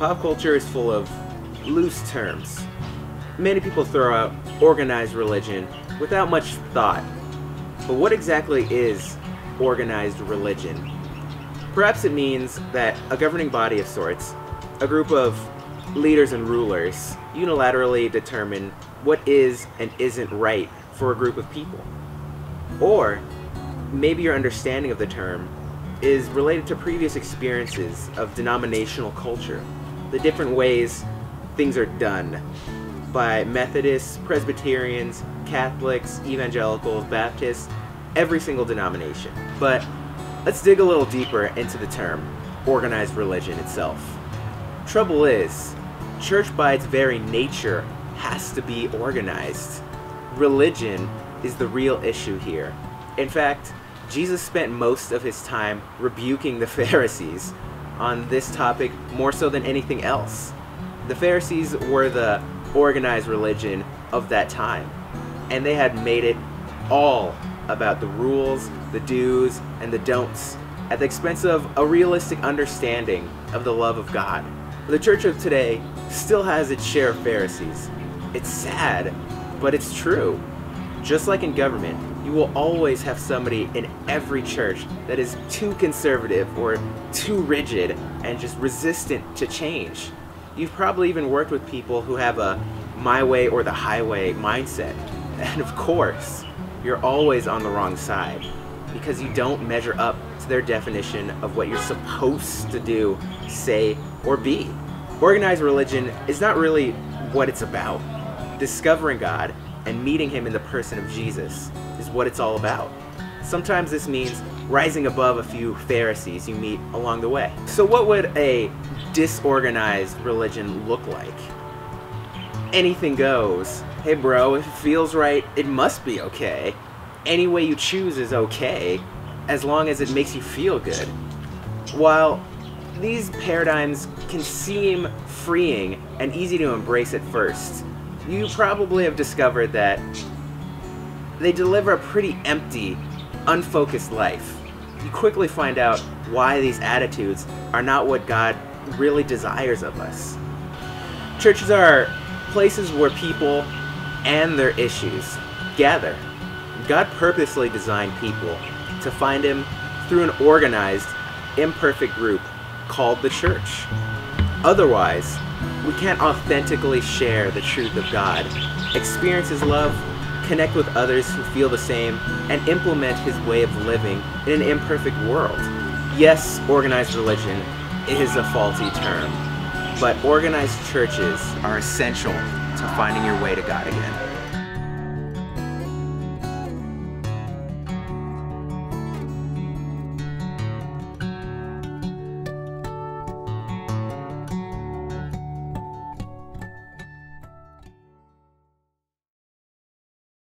Pop culture is full of loose terms. Many people throw out organized religion without much thought. But what exactly is organized religion? Perhaps it means that a governing body of sorts, a group of leaders and rulers, unilaterally determine what is and isn't right for a group of people. Or maybe your understanding of the term is related to previous experiences of denominational culture, the different ways things are done by Methodists, Presbyterians, Catholics, Evangelicals, Baptists, every single denomination. But let's dig a little deeper into the term organized religion itself. Trouble is, church by its very nature has to be organized. Religion is the real issue here. In fact, Jesus spent most of his time rebuking the Pharisees on this topic more so than anything else. The Pharisees were the organized religion of that time, and they had made it all about the rules, the do's, and the don'ts at the expense of a realistic understanding of the love of God. The church of today still has its share of Pharisees. It's sad, but it's true. Just like in government, you will always have somebody in every church that is too conservative or too rigid and just resistant to change. You've probably even worked with people who have a my way or the highway mindset. And of course, you're always on the wrong side because you don't measure up to their definition of what you're supposed to do, say, or be. Organized religion is not really what it's about. Discovering God and meeting him in the person of Jesus is what it's all about. Sometimes this means rising above a few Pharisees you meet along the way. So what would a disorganized religion look like? Anything goes. Hey bro, if it feels right, it must be okay. Any way you choose is okay, as long as it makes you feel good. While these paradigms can seem freeing and easy to embrace at first, you probably have discovered that they deliver a pretty empty, unfocused life. You quickly find out why these attitudes are not what God really desires of us. Churches are places where people and their issues gather. God purposely designed people to find him through an organized, imperfect group called the church. Otherwise, we can't authentically share the truth of God, experience his love, connect with others who feel the same, and implement his way of living in an imperfect world. Yes, organized religion is a faulty term, but organized churches are essential to finding your way to God again.